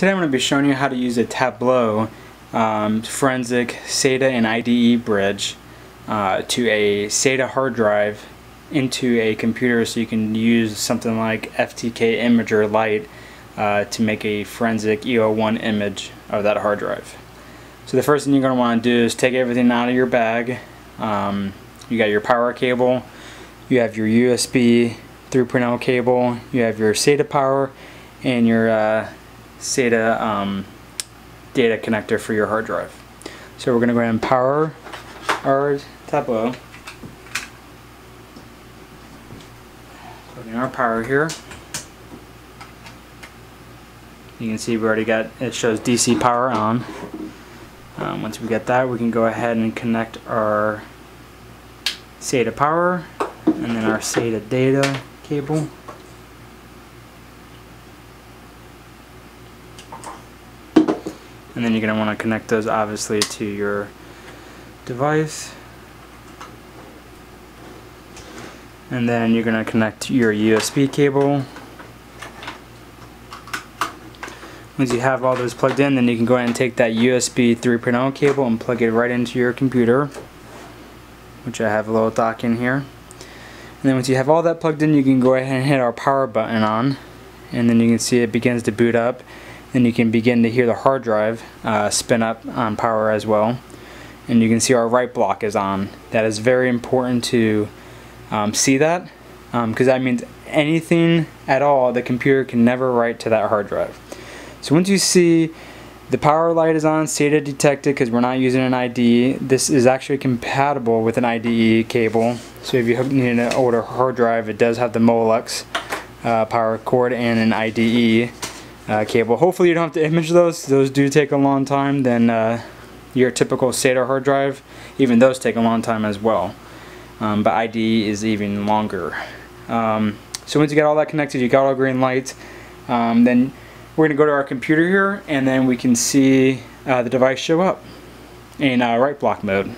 Today I'm going to be showing you how to use a Tableau forensic SATA and IDE bridge to a SATA hard drive into a computer, so you can use something like FTK Imager Lite to make a forensic EO1 image of that hard drive. So the first thing you're going to want to do is take everything out of your bag. You got your power cable, you have your USB 3.0 cable, you have your SATA power, and your SATA data connector for your hard drive. So we're going to go ahead and power our Tableau. Plug in our power here. You can see we already got, it shows DC power on. Once we get that, we can go ahead and connect our SATA power and then our SATA data cable. And then you're going to want to connect those obviously to your device. And then you're going to connect your USB cable. Once you have all those plugged in, then you can go ahead and take that USB 3.0 cable and plug it right into your computer, which I have a little dock in here. And then once you have all that plugged in, you can go ahead and hit our power button on, and then you can see it begins to boot up, and you can begin to hear the hard drive spin up on power as well. And you can see our write block is on. That is very important to see that, because that means anything at all the computer can never write to that hard drive. So once you see the power light is on, SATA detected, because we're not using an IDE. This is actually compatible with an IDE cable. So if you need an older hard drive, it does have the Molex power cord and an IDE cable. Hopefully you don't have to image those. Those do take a long time than your typical SATA hard drive. Even those take a long time as well. But IDE is even longer. So once you got all that connected, you got all green lights, then we're going to go to our computer here, and then we can see the device show up in write block mode.